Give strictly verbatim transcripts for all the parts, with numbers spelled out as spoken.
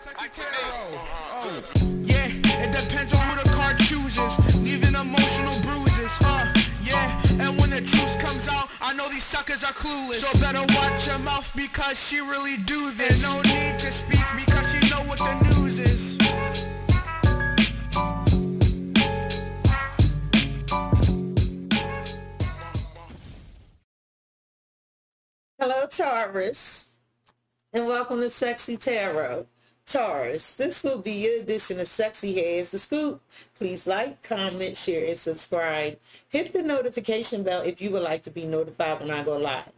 Cexxi Tarot. Oh, yeah, it depends on who the card chooses, leaving emotional bruises, huh, yeah, and when the truth comes out, I know these suckers are clueless, so better watch your mouth because she really do this, and no need to speak because she know what the news is. Hello, Taurus, and welcome to Cexxi Tarot. Taurus, this will be your edition of Cexxi Heads the Scoop. Please like, comment, share, and subscribe. Hit the notification bell if you would like to be notified when I go live.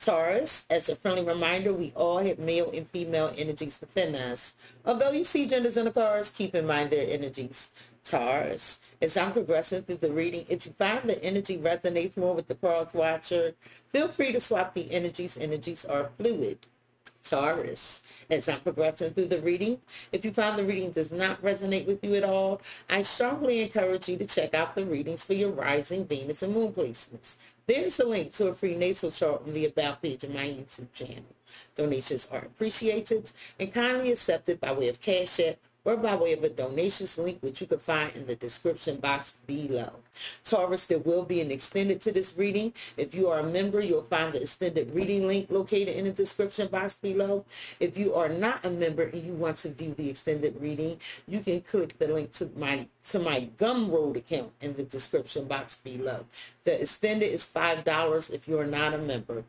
Taurus, as a friendly reminder, we all have male and female energies within us. Although you see genders in the cards, keep in mind their energies. Taurus, as I'm progressing through the reading, if you find the energy resonates more with the cards watcher, feel free to swap the energies. Energies are fluid. Taurus, as I'm progressing through the reading, if you find the reading does not resonate with you at all, I strongly encourage you to check out the readings for your rising, Venus, and moon placements. There's a link to a free natal chart on the About page of my YouTube channel. Donations are appreciated and kindly accepted by way of Cash App or by way of a donations link, which you can find in the description box below. Taurus, there will be an extended to this reading. If you are a member, you'll find the extended reading link located in the description box below. If you are not a member and you want to view the extended reading, you can click the link to my to my Gumroad account in the description box below. The extended is five dollars if you are not a member.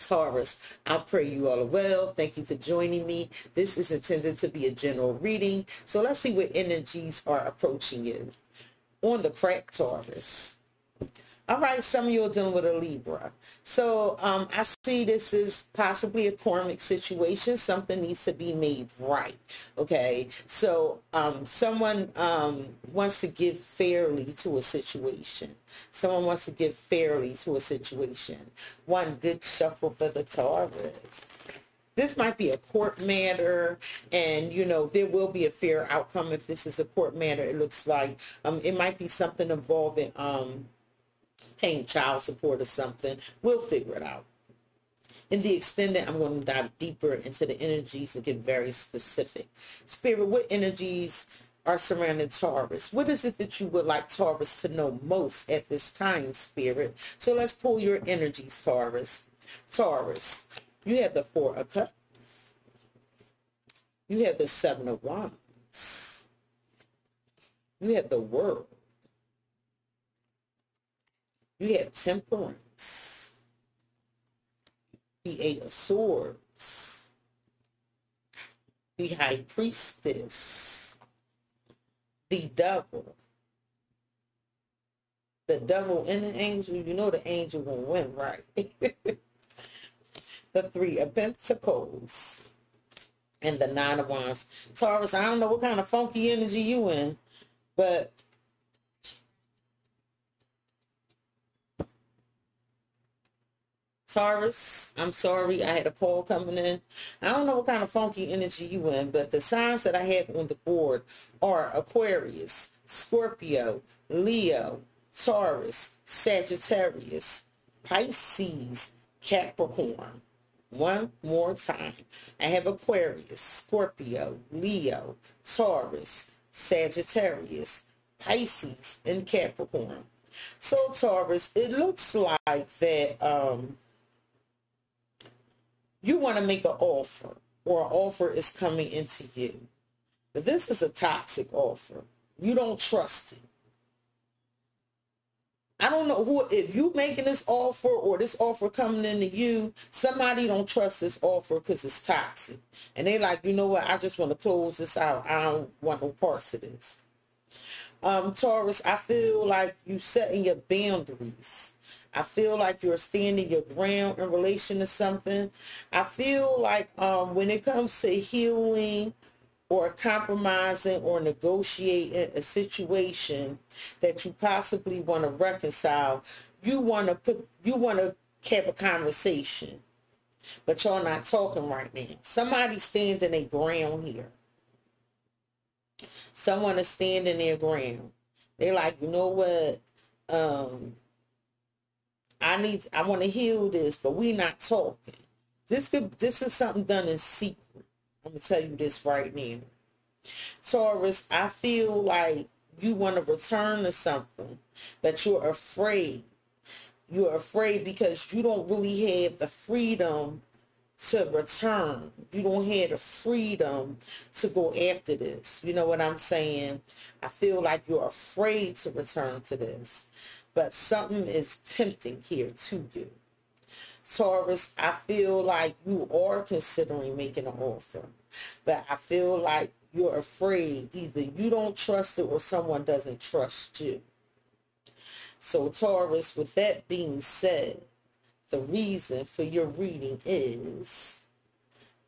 Taurus, I pray you all are well. Thank you for joining me. This is intended to be a general reading, so let's see what energies are approaching you. On the crack, Taurus. All right, some of you are dealing with a Libra. So um, I see this is possibly a karmic situation. Something needs to be made right, okay? So um, someone um, wants to give fairly to a situation. Someone wants to give fairly to a situation. One good shuffle for the Taurus. This might be a court matter, and, you know, there will be a fair outcome if this is a court matter, it looks like. Um, it might be something involving um, paying child support or something. We'll figure it out. In the extended, I'm going to dive deeper into the energies and get very specific. Spirit, what energies are surrounding Taurus? What is it that you would like Taurus to know most at this time, Spirit? So let's pull your energies, Taurus. Taurus, you have the Four of Cups. You have the Seven of Wands. You have the World. You have Temperance. The Eight of Swords. The High Priestess. The Devil. The Devil and the Angel. You know the Angel will win, right? The Three of Pentacles. And the Nine of Wands. Taurus, I don't know what kind of funky energy you in, but Taurus, I'm sorry, I had a call coming in. I don't know what kind of funky energy you in, but the signs that I have on the board are Aquarius, Scorpio, Leo, Taurus, Sagittarius, Pisces, Capricorn. One more time. I have Aquarius, Scorpio, Leo, Taurus, Sagittarius, Pisces, and Capricorn. So, Taurus, it looks like that um, you want to make an offer, or an offer is coming into you. But this is a toxic offer. You don't trust it. I don't know who, if you making this offer or this offer coming into you, somebody don't trust this offer because it's toxic. And they like, you know what, I just want to close this out. I don't want no parts of this. Um, Taurus, I feel like you're setting your boundaries. I feel like you're standing your ground in relation to something. I feel like um, when it comes to healing or compromising or negotiating a situation that you possibly want to reconcile, you want to put, you want to have a conversation, but y'all not talking right now. Somebody stands in their ground here. Someone is standing their ground. They're like, you know what? Um, I need, I want to heal this, but we're not talking. This could, this is something done in secret. I'm going to tell you this right now. Taurus, I feel like you want to return to something, but you're afraid. You're afraid because you don't really have the freedom to return. You don't have the freedom to go after this. You know what I'm saying? I feel like you're afraid to return to this, but something is tempting here to you. Taurus, I feel like you are considering making an offer, but I feel like you're afraid. Either you don't trust it or someone doesn't trust you. So Taurus, with that being said, the reason for your reading is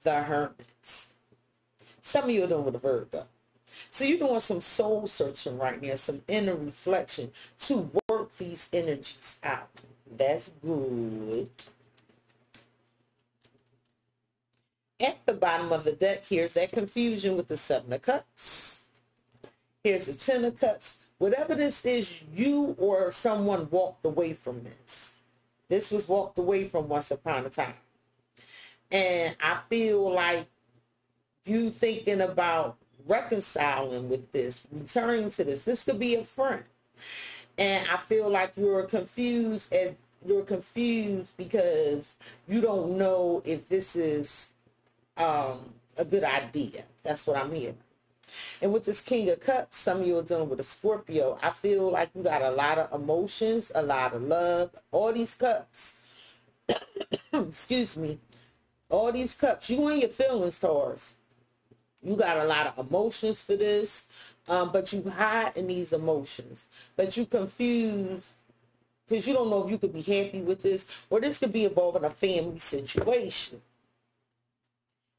the Hermit. Some of you are doing with a Virgo. So you're doing some soul searching right now, some inner reflection to work these energies out. That's good. At the bottom of the deck, here's that confusion with the Seven of Cups. Here's the Ten of Cups. Whatever this is, you or someone walked away from this. This was walked away from once upon a time. And I feel like you thinking about reconciling with this, returning to this. This could be a friend. And I feel like you're confused, and you're confused because you don't know if this is um, a good idea. That's what I'm hearing. And with this King of Cups, some of you are dealing with a Scorpio. I feel like you got a lot of emotions, a lot of love. All these cups, excuse me, all these cups, you and your feelings, Taurus. You got a lot of emotions for this, um, but you hide in these emotions. But you confused because you don't know if you could be happy with this, or this could be involving a family situation.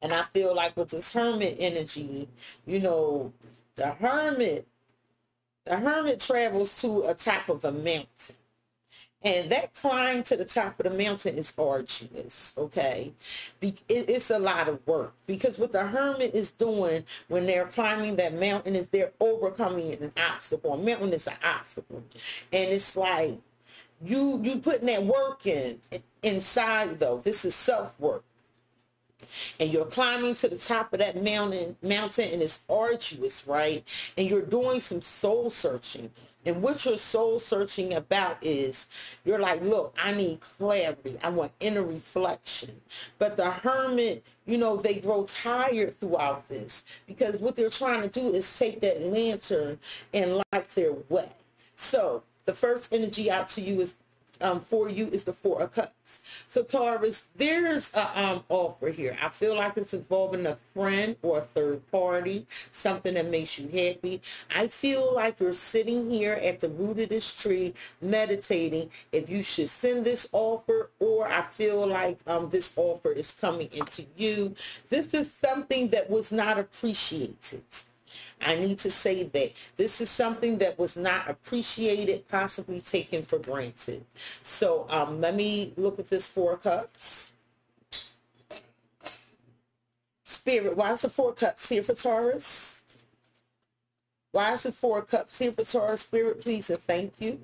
And I feel like with this Hermit energy, you know, the hermit, the hermit travels to a top of a mountain. And that climb to the top of the mountain is arduous, okay? Be it, it's a lot of work. Because what the hermit is doing when they're climbing that mountain is they're overcoming an obstacle. A mountain is an obstacle. And it's like you, you putting that work in inside, though. This is self-work. And you're climbing to the top of that mountain, mountain, and it's arduous, right? And you're doing some soul searching. And what you're soul searching about is, you're like, look, I need clarity. I want inner reflection. But the hermit, you know, they grow tired throughout this. Because what they're trying to do is take that lantern and light their way. So the first energy out to you is, Um, for you is the Four of Cups. So Taurus, there's a um, offer here. I feel like it's involving a friend or a third party, something that makes you happy. I feel like you're sitting here at the root of this tree meditating if you should send this offer, or I feel like um, this offer is coming into you. This is something that was not appreciated. I need to say that this is something that was not appreciated, possibly taken for granted. So um, let me look at this Four Cups. Spirit, why is the Four Cups here for Taurus? Why is the Four Cups here for Taurus? Spirit, please and thank you.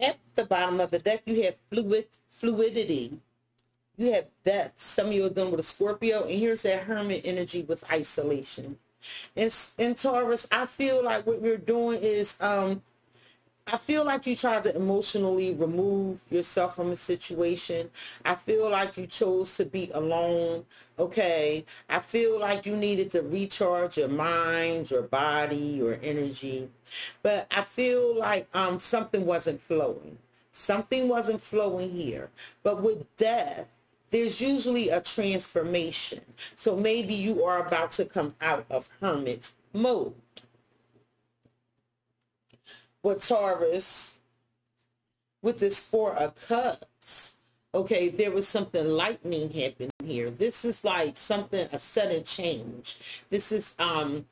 At the bottom of the deck, you have fluid, fluidity. You have death. Some of you are done with a Scorpio. And here's that hermit energy with isolation. And, and Taurus, I feel like what you're doing is, um, I feel like you tried to emotionally remove yourself from a situation. I feel like you chose to be alone, okay? I feel like you needed to recharge your mind, your body, your energy. But I feel like um, something wasn't flowing. Something wasn't flowing here. But with death, there's usually a transformation. So maybe you are about to come out of hermit mode. With Taurus, with this Four of Cups, okay, there was something lightning happening here. This is like something, a sudden change. This is um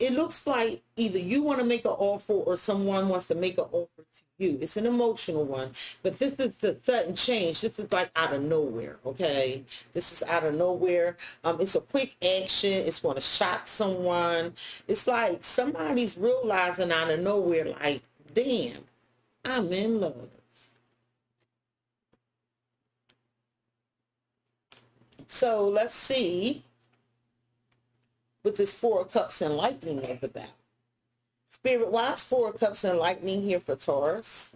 it looks like either you want to make an offer or someone wants to make an offer to you. It's an emotional one, but this is the sudden change. This is like out of nowhere, okay? This is out of nowhere. Um, it's a quick action. It's going to shock someone. It's like somebody's realizing out of nowhere, like, damn, I'm in love. So let's see what this Four of Cups and Lightning is about. Spirit, why is Four of Cups and Lightning here for Taurus?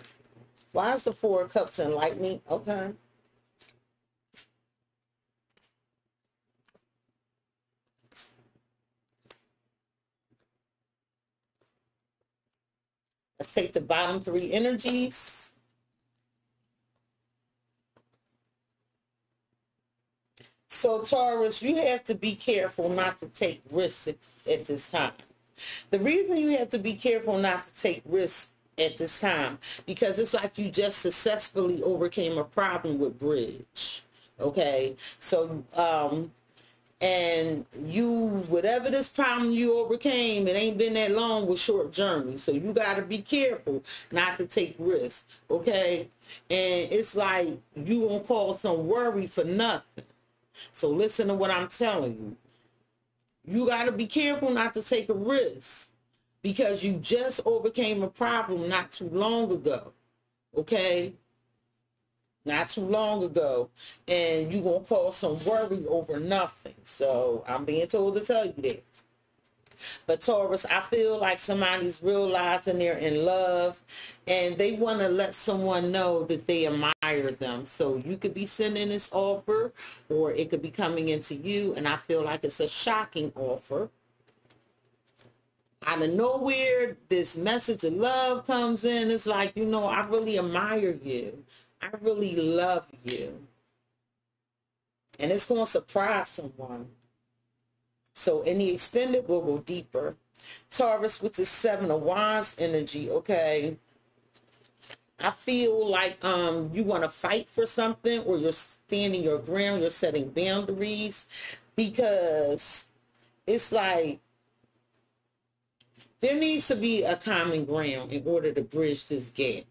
Why is the Four of Cups and Lightning? Okay. Let's take the bottom three energies. So, Taurus, you have to be careful not to take risks at this time. The reason you have to be careful not to take risks at this time, because it's like you just successfully overcame a problem with bridge, okay? So, um, and you, whatever this problem you overcame, it ain't been that long with short journey. So, you got to be careful not to take risks, okay? And it's like you won't cause some worry for nothing. So listen to what I'm telling you. You got to be careful not to take a risk because you just overcame a problem not too long ago, okay? Not too long ago, and you're going to cause some worry over nothing. So I'm being told to tell you that. But Taurus, I feel like somebody's realizing they're in love and they want to let someone know that they admire them. So you could be sending this offer or it could be coming into you, and I feel like it's a shocking offer. Out of nowhere, this message of love comes in. It's like, you know, I really admire you. I really love you. And it's going to surprise someone. So in the extended, we'll go deeper. Taurus with the Seven of Wands energy, okay? I feel like um, you want to fight for something or you're standing your ground, you're setting boundaries, because it's like there needs to be a common ground in order to bridge this gap.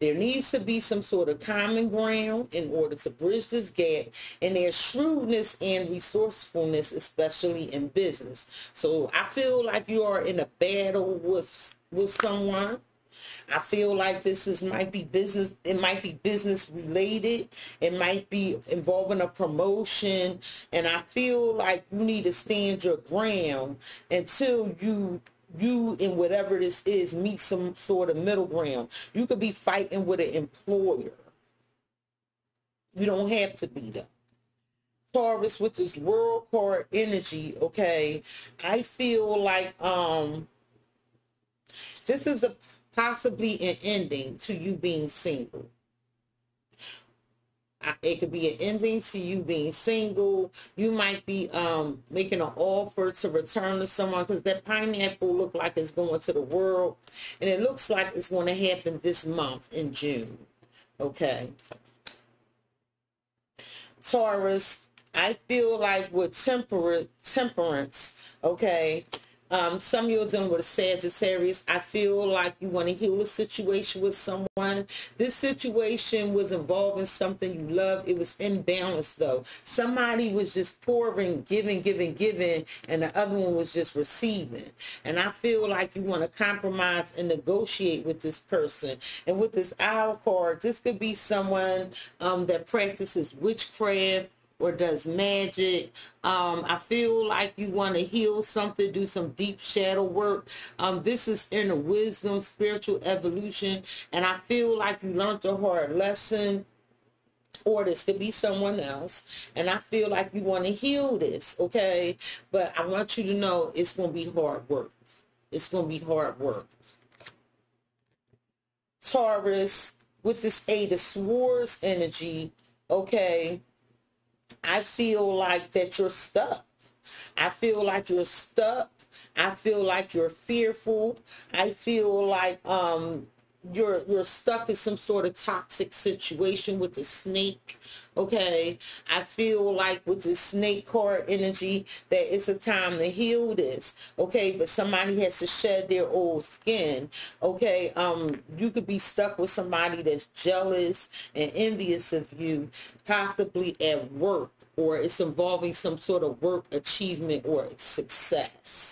There needs to be some sort of common ground in order to bridge this gap, and there's shrewdness and resourcefulness, especially in business. So I feel like you are in a battle with with someone. I feel like this is might be business. It might be business related. It might be involving a promotion, and I feel like you need to stand your ground until you. you and whatever this is meet some sort of middle ground. You could be fighting with an employer. You don't have to be though. Taurus with this World card energy, okay? I feel like um this is a possibly an ending to you being single. It could be an ending to you being single. You might be um, making an offer to return to someone, because that pineapple look like it's going to the world. And it looks like it's going to happen this month in June. Okay. Taurus, I feel like with temperate, temperance, okay, Um, some of you are dealing with a Sagittarius. I feel like you want to heal a situation with someone. This situation was involving something you love. It was imbalanced, though. Somebody was just pouring, giving, giving, giving, and the other one was just receiving. And I feel like you want to compromise and negotiate with this person. And with this Owl card, this could be someone um, that practices witchcraft or does magic. Um, I feel like you want to heal something, do some deep shadow work. Um, this is inner wisdom, spiritual evolution, and I feel like you learned a hard lesson, or this could be someone else, and I feel like you want to heal this, okay? But I want you to know it's going to be hard work. It's going to be hard work. Taurus, with this Eight of Swords energy, okay, I feel like that you're stuck. I feel like you're stuck. I feel like you're fearful. I feel like um, you're you're stuck in some sort of toxic situation with the snake. Okay, I feel like with the snake card energy that it's a time to heal this. Okay, but somebody has to shed their old skin. Okay, um you could be stuck with somebody that's jealous and envious of you, possibly at work, or it's involving some sort of work achievement or success.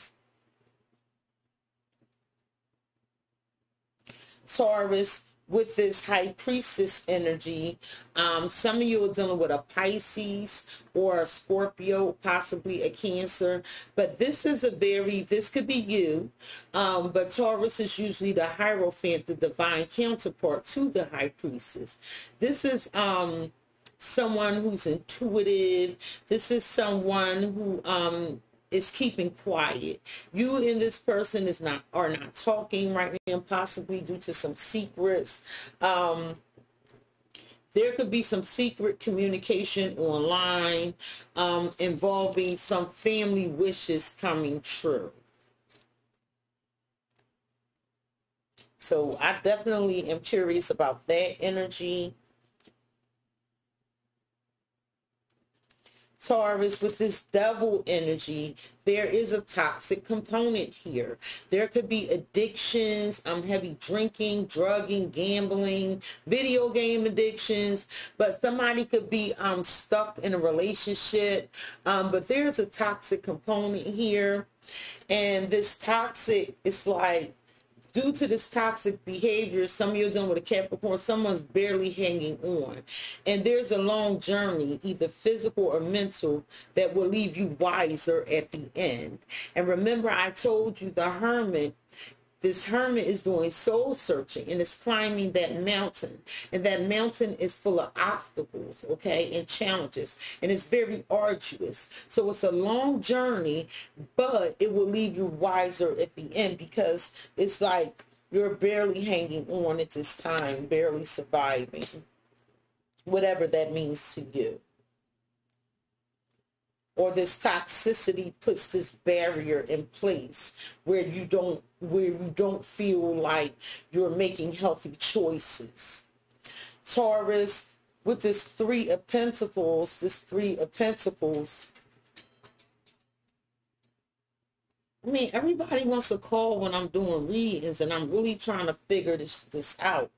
Taurus, with this high priestess energy, um, some of you are dealing with a Pisces or a Scorpio, possibly a Cancer, but this is a very, this could be you, um, but Taurus is usually the Hierophant, the divine counterpart to the high priestess. This is um, someone who's intuitive. This is someone who... Um, is keeping quiet. You and this person is not are not talking right now, possibly due to some secrets. Um, there could be some secret communication online um, involving some family wishes coming true. So I definitely am curious about that energy. Taurus, with this devil energy, there is a toxic component here. There could be addictions, um, heavy drinking, drugging, gambling, video game addictions, but somebody could be um, stuck in a relationship, um, but there's a toxic component here. And this toxic, it's like, due to this toxic behavior, some of you are dealing with a Capricorn, someone's barely hanging on. And there's a long journey, either physical or mental, that will leave you wiser at the end. And remember, I told you the hermit, this hermit is doing soul searching and is climbing that mountain. And that mountain is full of obstacles, okay, and challenges. And it's very arduous. So it's a long journey, but it will leave you wiser at the end, because it's like you're barely hanging on at this time, barely surviving, whatever that means to you. Or this toxicity puts this barrier in place where you don't where you don't feel like you're making healthy choices. Taurus, with this three of pentacles, this three of pentacles. I mean, everybody wants to call when I'm doing readings, and I'm really trying to figure this this out.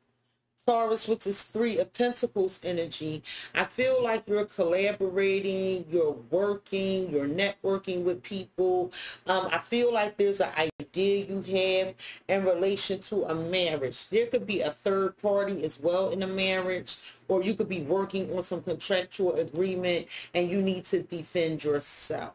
Taurus, with this three of pentacles energy, I feel like you're collaborating, you're working, you're networking with people. Um, I feel like there's an idea you have in relation to a marriage. There could be a third party as well in a marriage, or you could be working on some contractual agreement and you need to defend yourself.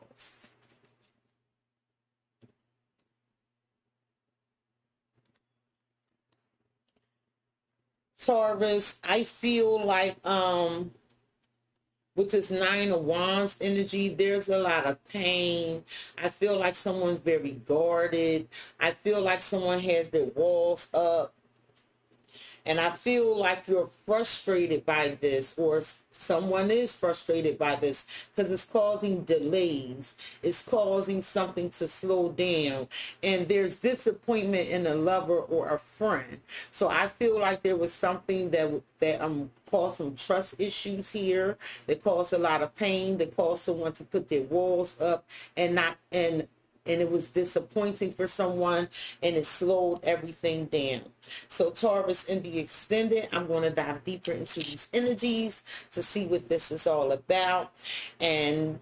Taurus, I feel like um, with this nine of wands energy, there's a lot of pain. I feel like someone's very guarded. I feel like someone has their walls up. And I feel like you're frustrated by this, or someone is frustrated by this, because it's causing delays. It's causing something to slow down. And there's disappointment in a lover or a friend. So I feel like there was something that, that um, caused some trust issues here, that caused a lot of pain, that caused someone to put their walls up, and not and. And it was disappointing for someone, and it slowed everything down. So Taurus, in the extended, I'm going to dive deeper into these energies to see what this is all about. And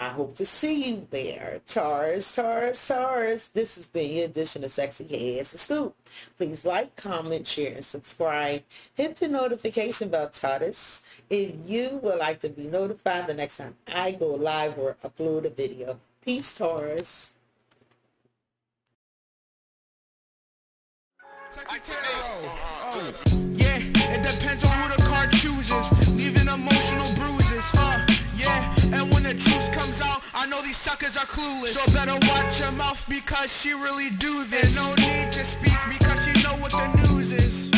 I hope to see you there. Taurus, Taurus, Taurus. This has been your edition of Cexxi Has the Scoop. Please like, comment, share, and subscribe. Hit the notification bell, Taurus, if you would like to be notified the next time I go live or upload a video. Peace, Taurus. Cexxi Tarot. Oh, yeah, it depends on who the card chooses, leaving emotional bruises, huh, yeah, and when the truth comes out, I know these suckers are clueless, so better watch your mouth because she really do this, and no need to speak because she know what the news is.